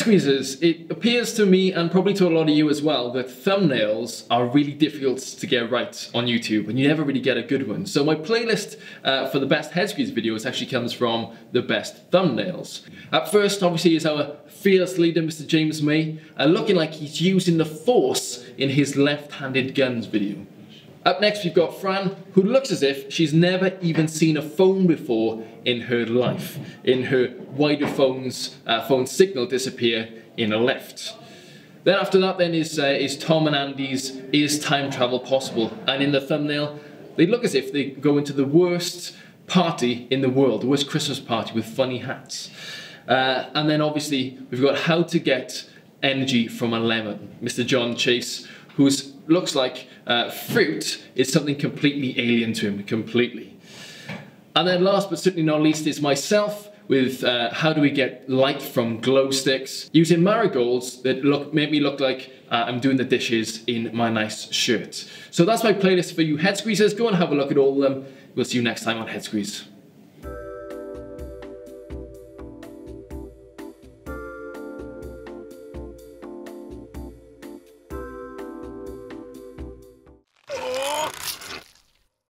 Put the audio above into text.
Head squeezes, it appears to me, and probably to a lot of you as well, that thumbnails are really difficult to get right on YouTube, and you never really get a good one. So my playlist for the best head squeeze videos actually comes from the best thumbnails. At first, obviously, is our fearless leader, Mr. James May, looking like he's using the force in his left-handed guns video. Up next, we've got Fran, who looks as if she's never even seen a phone before in her life. In her, why do phones, phone signal disappear in a lift? Then after that then is Tom and Andy's, is time travel possible? And in the thumbnail, they look as if they go into the worst party in the world, the worst Christmas party with funny hats. And then obviously, we've got how to get energy from a lemon, Mr. Jon Chase, who looks like fruit is something completely alien to him, completely. And then last but certainly not least is myself with how do we get light from glow sticks, using marigolds that make me look like I'm doing the dishes in my nice shirt. So that's my playlist for you head squeezers. Go and have a look at all of them. We'll see you next time on Head Squeeze.